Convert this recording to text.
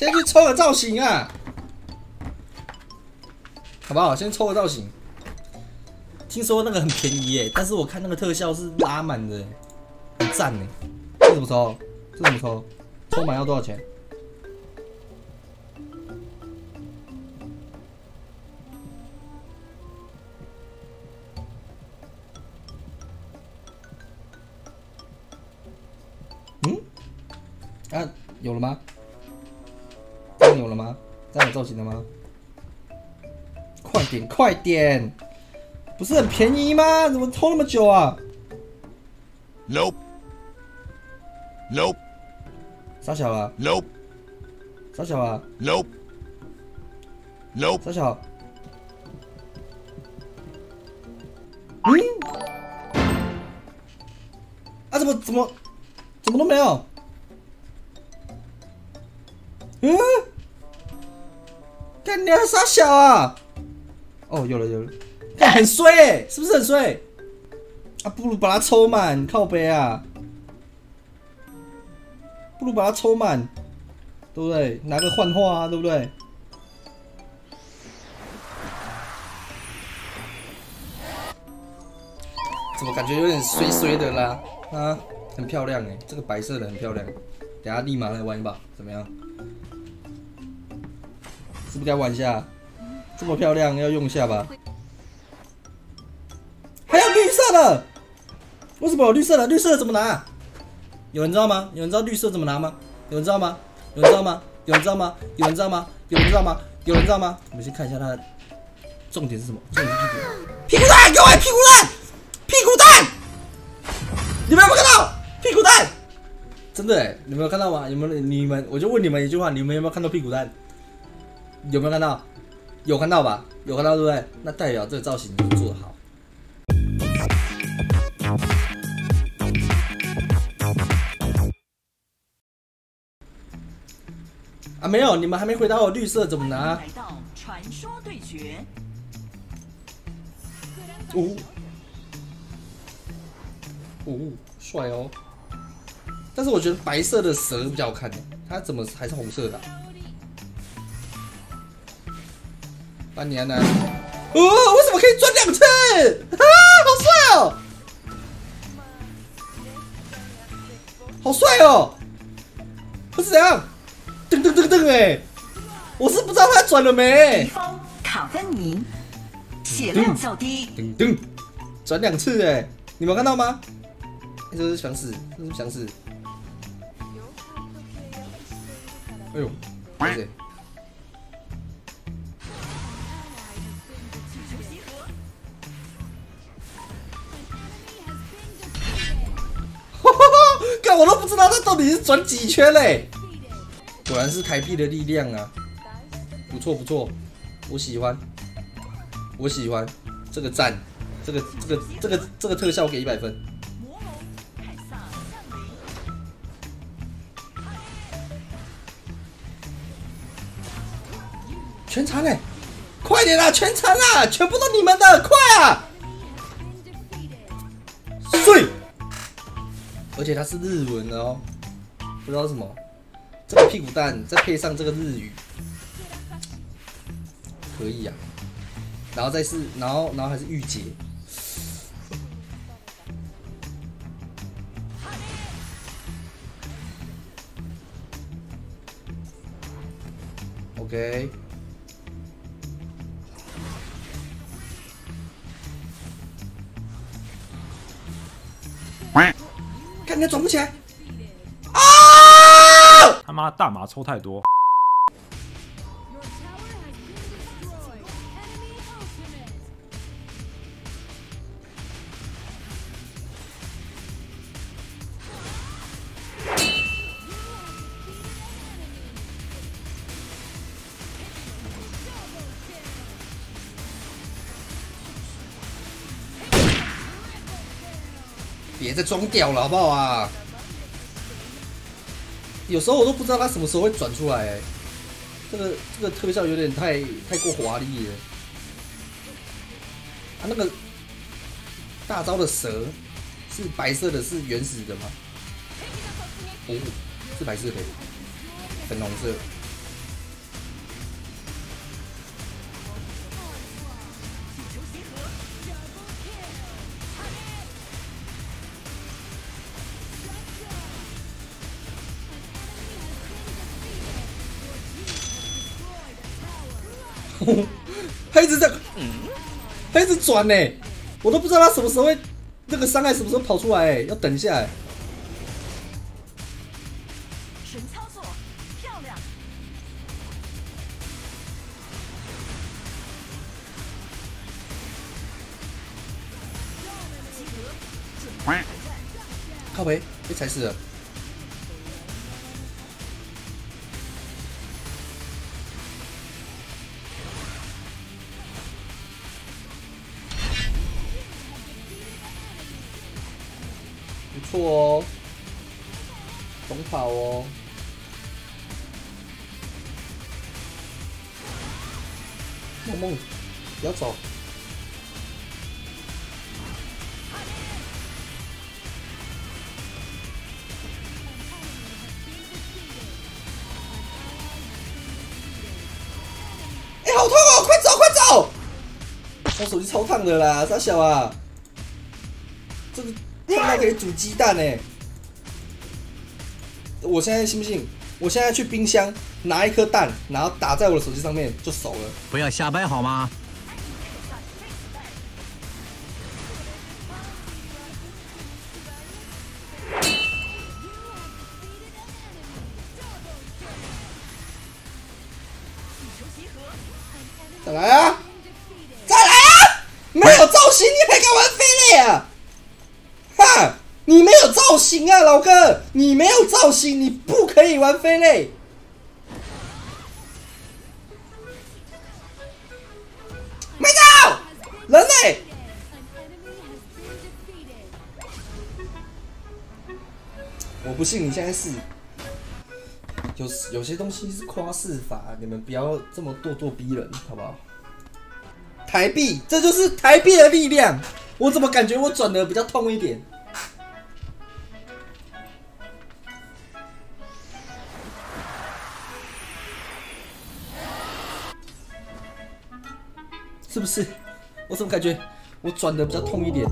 先去抽个造型啊，好不好？先抽个造型。听说那个很便宜耶、欸，但是我看那个特效是拉满的、欸，很赞呢、欸。这怎么抽？这怎么抽？抽满要多少钱？ 啊，有了吗？这样有了吗？这样有造型了吗？快点，快点！不是很便宜吗？怎么偷那么久啊 ？Nope，Nope， 傻小啊 ？Nope， 傻小啊 ？Nope，Nope， 傻小。嗯？啊，怎么都没有？ 嗯，干你还傻小啊！哦，有了，干很衰、欸，是不是很衰？啊，不如把它抽满，靠北啊！不如把它抽满，对不对？拿个幻化啊，对不对？怎么感觉有点衰衰的啦？啊，很漂亮哎、欸，这个白色的很漂亮，等下立马来玩一把，怎么样？ 是不是该玩一下？这么漂亮，要用一下吧。还有绿色的，为什么有绿色的？绿色的怎么拿？有人知道吗？有人知道绿色怎么拿吗？有人知道吗？有人知道吗？有人知道吗？有人知道吗？有人知道吗？有人知道吗？我们先看一下它的重点是什么？重点是屁股蛋，各位屁股蛋，屁股蛋，你们有没有看到屁股蛋？真的、欸，你们有看到吗？你们，我就问你们一句话，你们有没有看到屁股蛋？ 有没有看到？有看到吧？有看到对不对？那代表这个造型就做得好。啊，没有，你们还没回答我绿色怎么拿？来到传说对决。哦，哦，帅哦！但是我觉得白色的蛇比较好看，它怎么还是红色的、啊？ 半年呢？哦，为什么可以转两次？啊，好帅哦！好帅哦！不是怎样？噔噔噔噔哎！我是不知道他转了没。敌方卡分赢，血量较低。噔噔，转两次哎！你们有看到吗？这是想死，这是想死。哎呦，对对。 我都不知道他到底是转几圈嘞，果然是台币的力量啊！不错不错，我喜欢，我喜欢这个赞，这个特效我给100分。全残嘞！快点啦，全残啦，全部都你们的，快啊！碎！ 而且它是日文的哦，不知道什么。这个屁股蛋再配上这个日语，可以啊。然后再是，然后还是御姐。OK。 看你转不起来！啊！他妈大麻抽太多！别再装屌了，好不好啊？有时候我都不知道他什么时候会转出来、欸，这个特效有点太过华丽了。啊，那个大招的蛇是白色的，是原始的吗？哦，是白色的，粉红色。他一直在，他一直转呢、欸，我都不知道他什么时候会那个伤害什么时候跑出来、欸，要等一下、欸。纯操作，漂亮。靠北，被踩死了。 不错哦，懂跑哦。梦梦，不要走。哎、欸，好痛哦！快走，快走！我手机超烫的啦，傻小啊！这个。 看到可以煮鸡蛋呢、欸！我现在信不信？我现在去冰箱拿一颗蛋，然后打在我的手机上面就熟了。不要瞎掰好吗？再来啊！再来啊！没有造型你还敢玩飞类啊？ 你没有造型啊，老哥！你没有造型，你不可以玩飞类。没到，人类。我不信你现在是有些东西是夸饰法，你们不要这么咄咄逼人，好不好？台币，这就是台币的力量。我怎么感觉我转得比较痛一点？ 是不是？我怎么感觉我转的比较痛一点？